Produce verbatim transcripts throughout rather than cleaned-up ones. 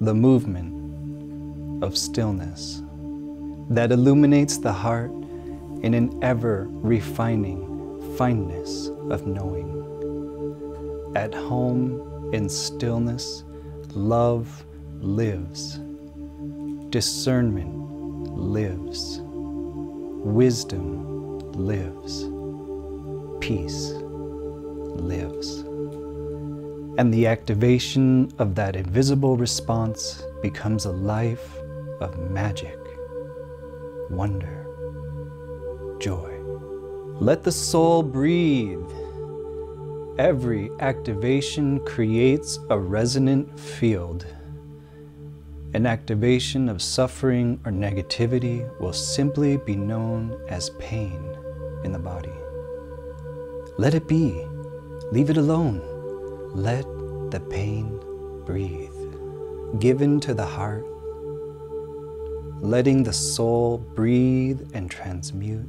the movement of stillness that illuminates the heart in an ever-refining fineness of knowing. At home in stillness, love lives, discernment lives, wisdom lives, peace lives. And the activation of that invisible response becomes a life of magic, wonder, joy. Let the soul breathe. Every activation creates a resonant field. An activation of suffering or negativity will simply be known as pain in the body. Let it be. Leave it alone. Let the pain breathe. Given to the heart, letting the soul breathe and transmute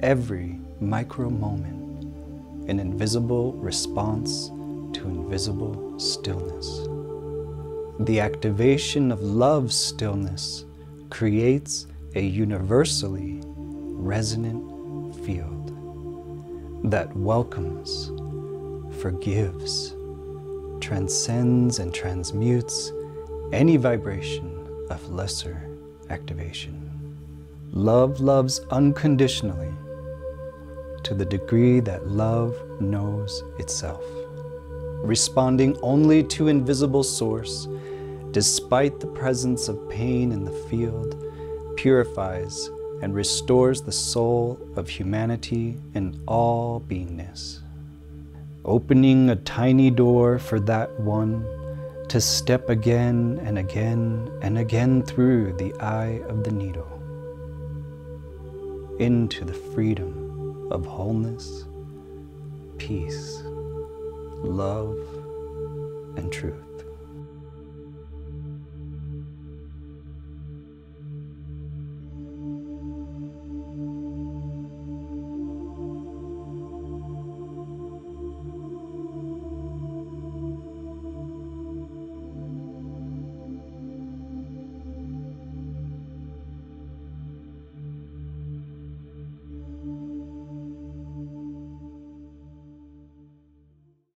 every micro moment, an invisible response to invisible stillness. The activation of love's stillness creates a universally resonant field that welcomes, forgives, transcends, and transmutes any vibration of lesser activation. Love loves unconditionally to the degree that love knows itself, responding only to invisible source. Despite the presence of pain in the field, purifies and restores the soul of humanity and all beingness, opening a tiny door for that one to step again and again and again through the eye of the needle into the freedom of wholeness, peace, love, and truth.